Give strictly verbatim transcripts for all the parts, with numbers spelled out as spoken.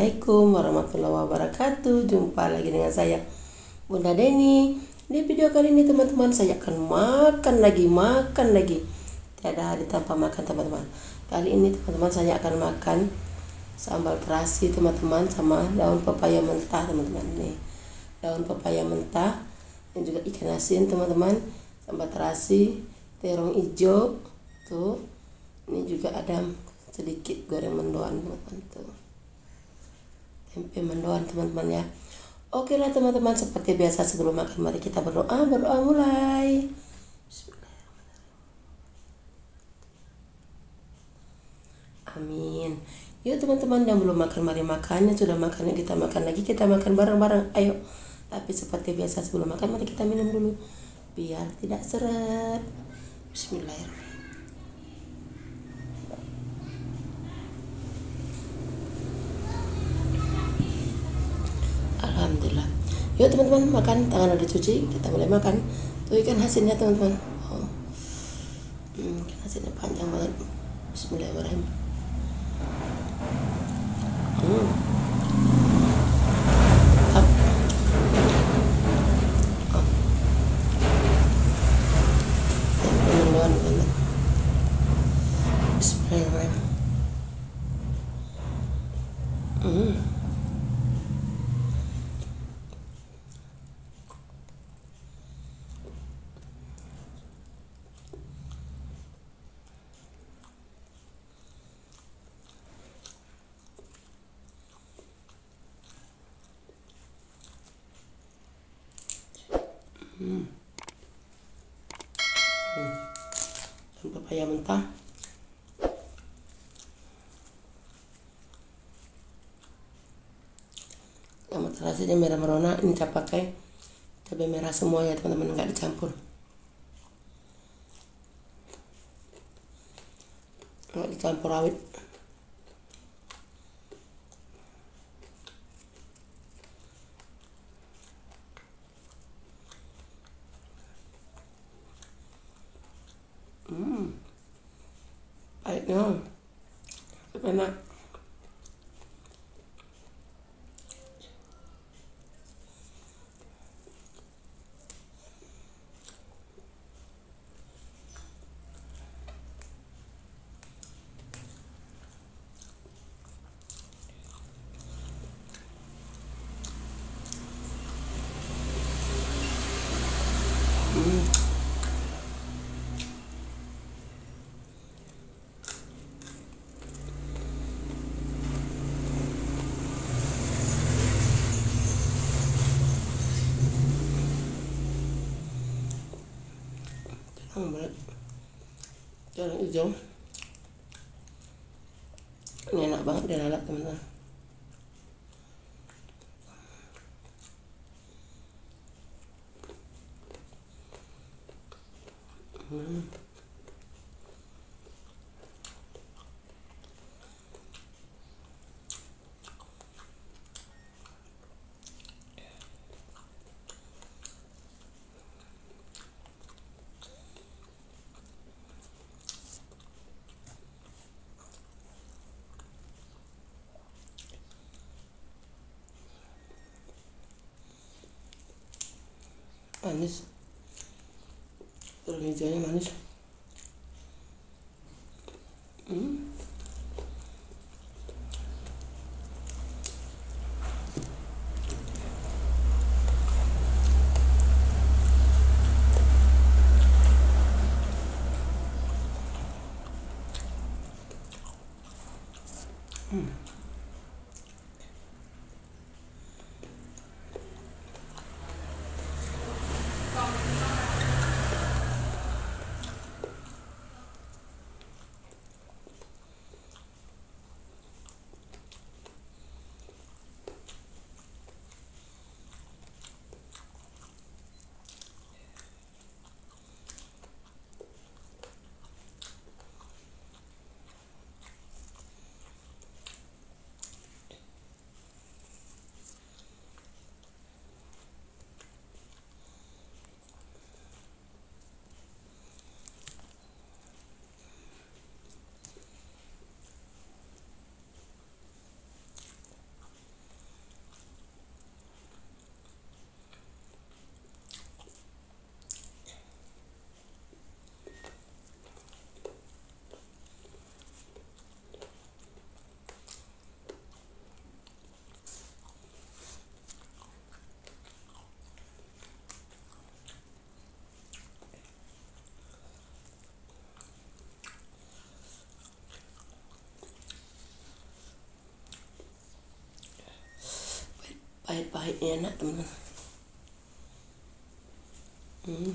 Assalamualaikum warahmatullahi wabarakatuh. Jumpa lagi dengan saya Bunda Deni. Di video kali ini teman-teman, saya akan makan lagi, makan lagi. Tiada hari tanpa makan teman-teman. Kali ini teman-teman saya akan makan sambal terasi teman-teman, sama daun pepaya mentah teman-teman. Nih, daun pepaya mentah dan juga ikan asin teman-teman, sambal terasi, terong hijau tuh. Ini juga ada sedikit goreng mendoan teman-teman, tuh tempe mendoan teman-teman ya. Oke lah teman-teman, seperti biasa sebelum makan mari kita berdoa. Berdoa mulai. Amin. Yuk teman-teman yang belum makan mari makan, yang sudah makan kita makan lagi, kita makan bareng-bareng, ayo. Tapi seperti biasa sebelum makan mari kita minum dulu biar tidak seret. Bismillahirrahmanirrahim. Alhamdulillah. Yuk teman-teman makan, tangan udah cuci, kita mulai makan. Tuh ikan asinnya teman-teman. Oh. Hmm, ikan asinnya panjang banget. Bismillahirrahmanirrahim. Hmm. Up. Up. Teman-teman, Bismillahirrahmanirrahim. Hmm. Hmm. Hmm. Dan pepaya mentah. Sama terasinya merah merona. Ini saya pakai cabai merah semua ya teman-teman, nggak dicampur. Nggak dicampur awet. Hmm, pahitnya enak. Hmm. Terong hijau ini enak banget, dia lalap teman-teman. hmm. Manis, terong hijaunya manis. hmm. Hmm. paling enak teman. Hmm.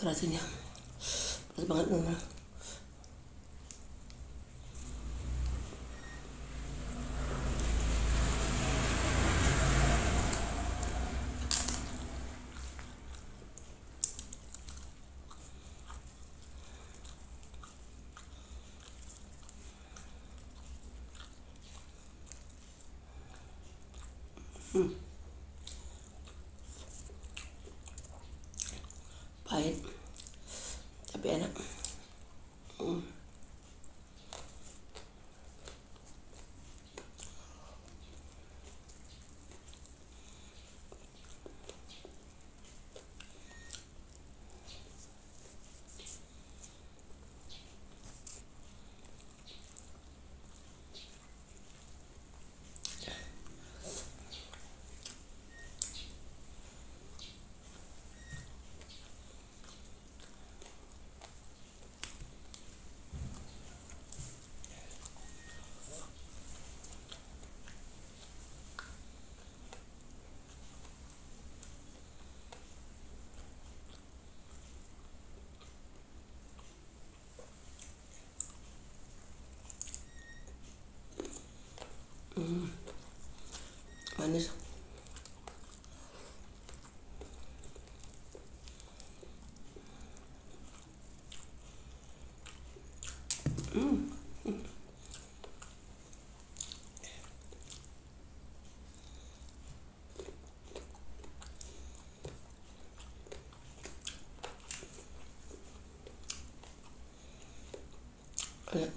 Terasinya terasa banget memang. Hmm. Pahit tapi enak. Mm. Manis. Hmm. Enak.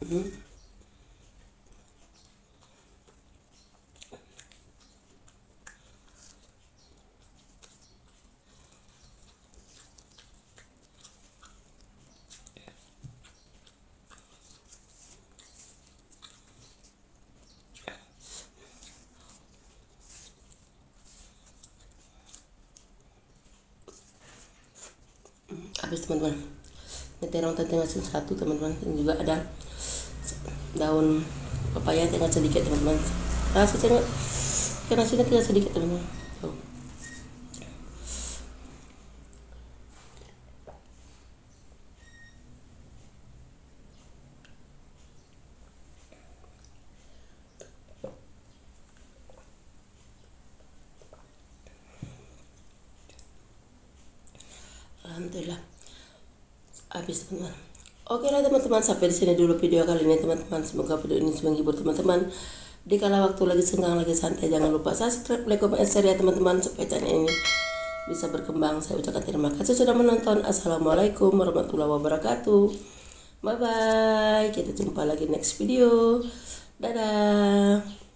Habis teman-teman, ini terong tengah satu teman-teman, ini juga ada daun pepaya tengah sedikit teman-teman, terasi tengah, terasinya tidak sedikit teman-teman. Oh. Alhamdulillah. Habis teman-teman. Oke lah teman-teman, sampai di sini dulu video kali ini teman-teman. Semoga video ini menghibur teman-teman. Dikala waktu lagi senggang, lagi santai, jangan lupa subscribe, like, comment, share ya teman-teman, supaya channel ini bisa berkembang. Saya ucapkan terima kasih sudah menonton. Assalamualaikum warahmatullahi wabarakatuh. Bye bye. Kita jumpa lagi next video. Dadah.